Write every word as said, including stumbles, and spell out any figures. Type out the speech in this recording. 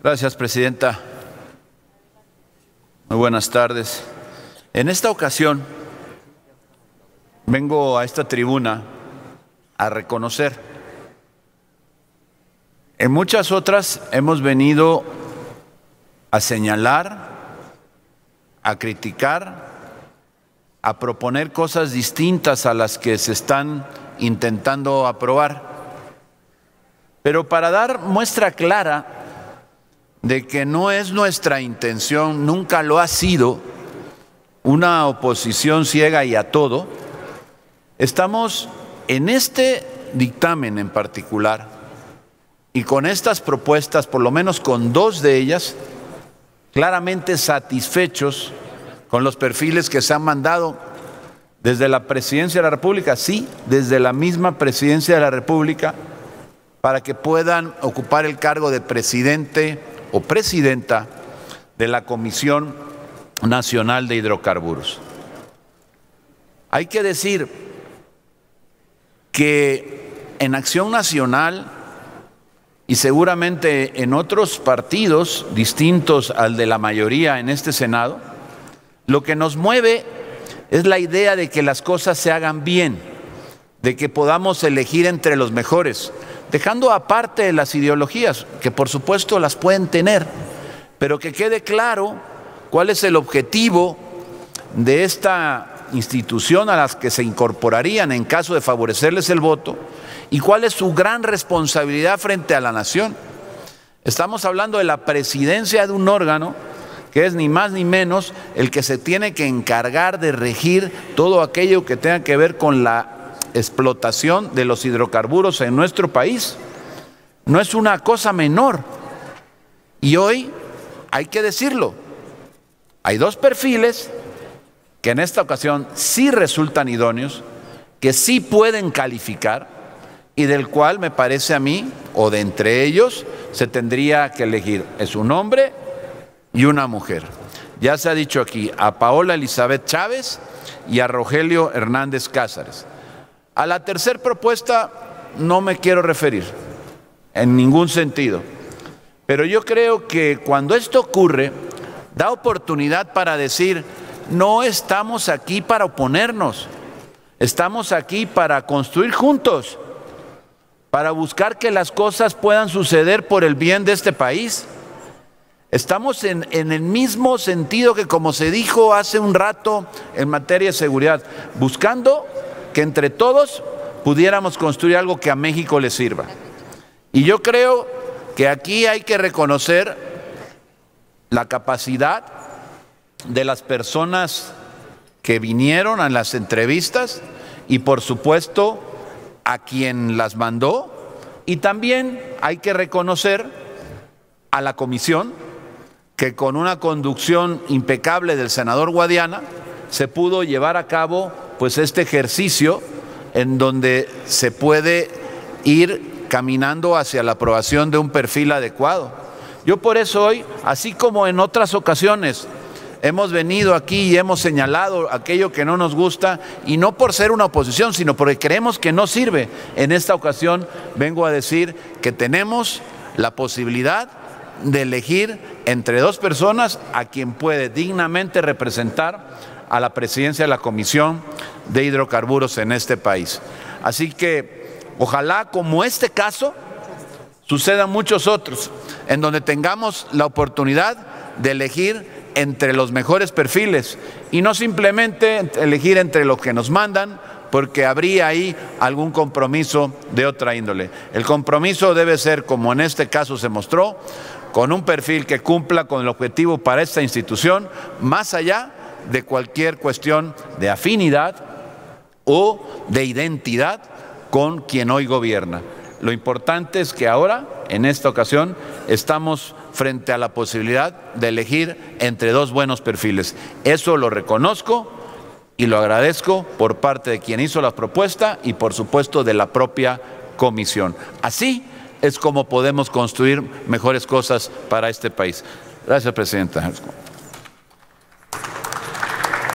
Gracias, presidenta. Muy buenas tardes. En esta ocasión vengo a esta tribuna a reconocer. En muchas otras hemos venido a señalar, a criticar, a proponer cosas distintas a las que se están intentando aprobar. Pero para dar muestra clara de que no es nuestra intención, nunca lo ha sido, una oposición ciega y a todo, estamos en este dictamen en particular y con estas propuestas, por lo menos con dos de ellas, claramente satisfechos con los perfiles que se han mandado desde la Presidencia de la República, sí, desde la misma Presidencia de la República, para que puedan ocupar el cargo de presidente o presidenta de la Comisión Nacional de Hidrocarburos. Hay que decir que en Acción Nacional y seguramente en otros partidos distintos al de la mayoría en este Senado, lo que nos mueve es la idea de que las cosas se hagan bien, de que podamos elegir entre los mejores, dejando aparte las ideologías, que por supuesto las pueden tener, pero que quede claro cuál es el objetivo de esta institución a las que se incorporarían en caso de favorecerles el voto y cuál es su gran responsabilidad frente a la nación. Estamos hablando de la presidencia de un órgano que es ni más ni menos el que se tiene que encargar de regir todo aquello que tenga que ver con la explotación de los hidrocarburos en nuestro país. No es una cosa menor. Y hoy hay que decirlo, hay dos perfiles que en esta ocasión sí resultan idóneos, que sí pueden calificar y del cual me parece a mí, o de entre ellos, se tendría que elegir. Es un hombre y una mujer. Ya se ha dicho aquí a Paola Elizabeth Chávez y a Rogelio Hernández Cázares. A la tercera propuesta no me quiero referir en ningún sentido, pero yo creo que cuando esto ocurre da oportunidad para decir: no estamos aquí para oponernos, estamos aquí para construir juntos, para buscar que las cosas puedan suceder por el bien de este país. Estamos en, en el mismo sentido que como se dijo hace un rato en materia de seguridad, buscando que entre todos pudiéramos construir algo que a México le sirva. Y yo creo que aquí hay que reconocer la capacidad de las personas que vinieron a las entrevistas y por supuesto a quien las mandó, y también hay que reconocer a la comisión, que con una conducción impecable del senador Guadiana se pudo llevar a cabo pues este ejercicio en donde se puede ir caminando hacia la aprobación de un perfil adecuado. Yo por eso hoy, así como en otras ocasiones, hemos venido aquí y hemos señalado aquello que no nos gusta, y no por ser una oposición, sino porque creemos que no sirve. En esta ocasión vengo a decir que tenemos la posibilidad de elegir entre dos personas a quien puede dignamente representar a la presidencia de la Comisión de Hidrocarburos en este país. Así que ojalá, como este caso, sucedan muchos otros, en donde tengamos la oportunidad de elegir entre los mejores perfiles y no simplemente elegir entre los que nos mandan, porque habría ahí algún compromiso de otra índole. El compromiso debe ser, como en este caso se mostró, con un perfil que cumpla con el objetivo para esta institución, más allá de cualquier cuestión de afinidad o de identidad con quien hoy gobierna. Lo importante es que ahora, en esta ocasión, estamos frente a la posibilidad de elegir entre dos buenos perfiles. Eso lo reconozco y lo agradezco por parte de quien hizo la propuesta y por supuesto de la propia comisión. Así es como podemos construir mejores cosas para este país. Gracias, presidenta.